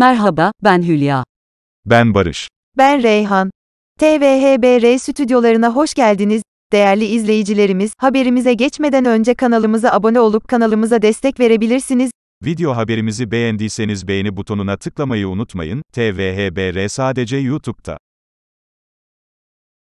Merhaba, ben Hülya. Ben Barış. Ben Reyhan. TVHBR stüdyolarına hoş geldiniz. Değerli izleyicilerimiz, haberimize geçmeden önce kanalımıza abone olup kanalımıza destek verebilirsiniz. Video haberimizi beğendiyseniz beğeni butonuna tıklamayı unutmayın. TVHBR sadece YouTube'da.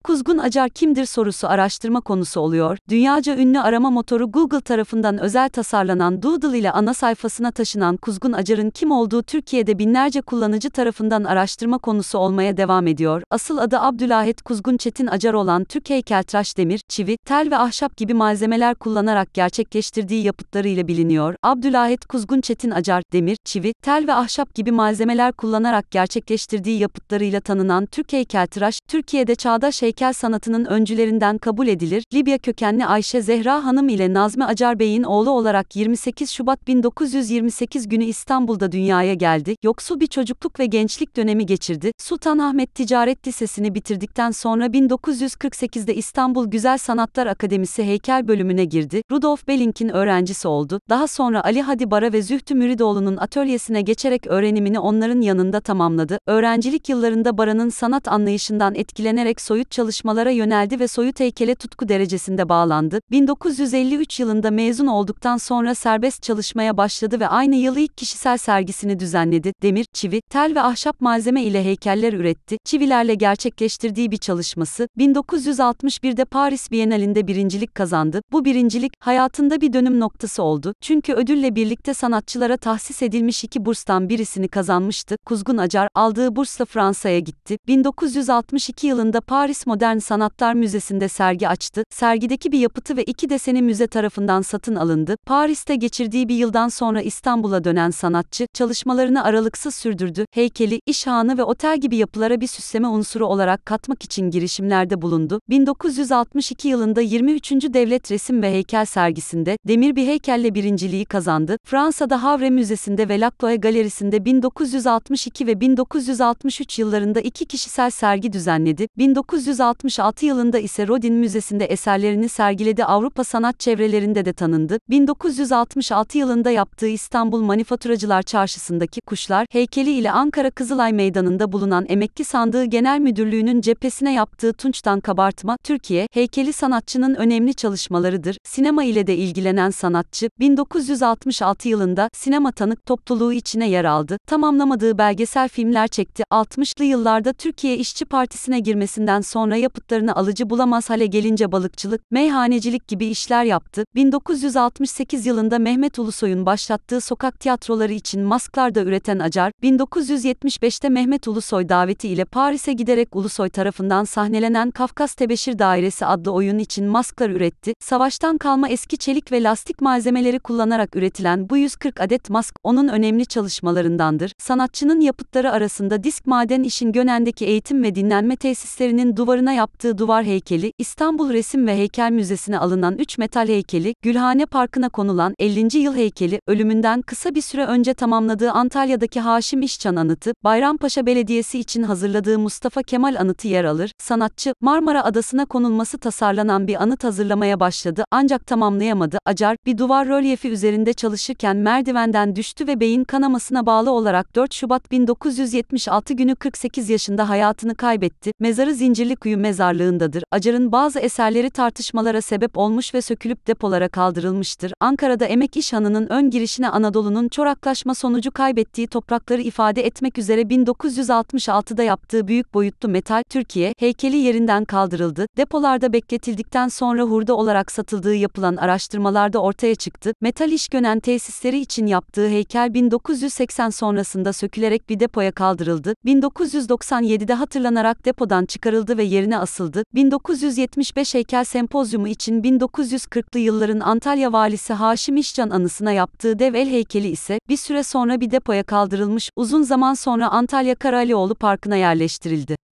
Kuzgun Acar kimdir sorusu araştırma konusu oluyor. Dünyaca ünlü arama motoru Google tarafından özel tasarlanan Doodle ile ana sayfasına taşınan Kuzgun Acar'ın kim olduğu Türkiye'de binlerce kullanıcı tarafından araştırma konusu olmaya devam ediyor. Asıl adı Abdülahet Kuzgun Çetin Acar olan Türk heykeltıraş demir, çivi, tel ve ahşap gibi malzemeler kullanarak gerçekleştirdiği yapıtlarıyla biliniyor. Abdülahet Kuzgun Çetin Acar, demir, çivi, tel ve ahşap gibi malzemeler kullanarak gerçekleştirdiği yapıtlarıyla tanınan Türk heykeltıraş, Türkiye'de çağdaş heykel sanatının öncülerinden kabul edilir. Libya kökenli Ayşe Zehra Hanım ile Nazmi Acar Bey'in oğlu olarak 28 Şubat 1928 günü İstanbul'da dünyaya geldi. Yoksul bir çocukluk ve gençlik dönemi geçirdi. Sultanahmet Ticaret Lisesi'ni bitirdikten sonra 1948'de İstanbul Güzel Sanatlar Akademisi heykel bölümüne girdi. Rudolf Belling'in öğrencisi oldu. Daha sonra Ali Hadi Bara ve Zühtü Müridoğlu'nun atölyesine geçerek öğrenimini onların yanında tamamladı. Öğrencilik yıllarında Bara'nın sanat anlayışından etkilenerek soyut çalışmalara yöneldi ve soyut heykele tutku derecesinde bağlandı. 1953 yılında mezun olduktan sonra serbest çalışmaya başladı ve aynı yıl ilk kişisel sergisini düzenledi. Demir, çivi, tel ve ahşap malzeme ile heykeller üretti. Çivilerle gerçekleştirdiği bir çalışması, 1961'de Paris Bienalinde birincilik kazandı. Bu birincilik, hayatında bir dönüm noktası oldu. Çünkü ödülle birlikte sanatçılara tahsis edilmiş iki burstan birisini kazanmıştı. Kuzgun Acar, aldığı bursla Fransa'ya gitti. 1962 yılında Paris Modern Sanatlar Müzesi'nde sergi açtı. Sergideki bir yapıtı ve iki deseni müze tarafından satın alındı. Paris'te geçirdiği bir yıldan sonra İstanbul'a dönen sanatçı, çalışmalarını aralıksız sürdürdü. Heykeli, işhanı ve otel gibi yapılara bir süsleme unsuru olarak katmak için girişimlerde bulundu. 1962 yılında 23. Devlet Resim ve Heykel Sergisi'nde, demir bir heykelle birinciliği kazandı. Fransa'da Havre Müzesi'nde ve Lacloix Galerisi'nde 1962 ve 1963 yıllarında iki kişisel sergi düzenledi. 1966 yılında ise Rodin Müzesi'nde eserlerini sergiledi. Avrupa sanat çevrelerinde de tanındı. 1966 yılında yaptığı İstanbul Manifaturacılar Çarşısı'ndaki Kuşlar heykeli ile Ankara Kızılay Meydanı'nda bulunan Emekli Sandığı Genel Müdürlüğü'nün cephesine yaptığı Tunç'tan Kabartma, Türkiye heykeli sanatçının önemli çalışmalarıdır. Sinema ile de ilgilenen sanatçı, 1966 yılında Sinema Tanık topluluğu içine yer aldı. Tamamlamadığı belgesel filmler çekti. 60'lı yıllarda Türkiye İşçi Partisi'ne girmesinden sonra yapıtlarını alıcı bulamaz hale gelince balıkçılık, meyhanecilik gibi işler yaptı. 1968 yılında Mehmet Ulusoy'un başlattığı sokak tiyatroları için masklar da üreten Acar, 1975'te Mehmet Ulusoy daveti ile Paris'e giderek Ulusoy tarafından sahnelenen Kafkas Tebeşir Dairesi adlı oyun için masklar üretti. Savaştan kalma eski çelik ve lastik malzemeleri kullanarak üretilen bu 140 adet mask, onun önemli çalışmalarındandır. Sanatçının yapıtları arasında Disk Maden İş'in Gönen'deki eğitim ve dinlenme tesislerinin duvarına yaptığı duvar heykeli, İstanbul Resim ve Heykel Müzesi'ne alınan 3 metal heykeli, Gülhane Parkı'na konulan 50. yıl heykeli, ölümünden kısa bir süre önce tamamladığı Antalya'daki Haşim İşçan anıtı, Bayrampaşa Belediyesi için hazırladığı Mustafa Kemal anıtı yer alır. Sanatçı, Marmara Adası'na konulması tasarlanan bir anıt hazırlamaya başladı ancak tamamlayamadı. Acar, bir duvar rölyefi üzerinde çalışırken merdivenden düştü ve beyin kanamasına bağlı olarak 4 Şubat 1976 günü 48 yaşında hayatını kaybetti. Mezarı Zincirli Kuyu mezarlığındadır. Acar'ın bazı eserleri tartışmalara sebep olmuş ve sökülüp depolara kaldırılmıştır. Ankara'da emek işhanının ön girişine Anadolu'nun çoraklaşma sonucu kaybettiği toprakları ifade etmek üzere 1966'da yaptığı büyük boyutlu metal Türkiye heykeli yerinden kaldırıldı. Depolarda bekletildikten sonra hurda olarak satıldığı yapılan araştırmalarda ortaya çıktı. Metal iş gönen tesisleri için yaptığı heykel 1980 sonrasında sökülerek bir depoya kaldırıldı. 1997'de hatırlanarak depodan çıkarıldı ve yerine asıldı. 1975 heykel sempozyumu için 1940'lı yılların Antalya valisi Haşim İşçan anısına yaptığı dev el heykeli ise bir süre sonra bir depoya kaldırılmış, uzun zaman sonra Antalya Karalioğlu Parkı'na yerleştirildi.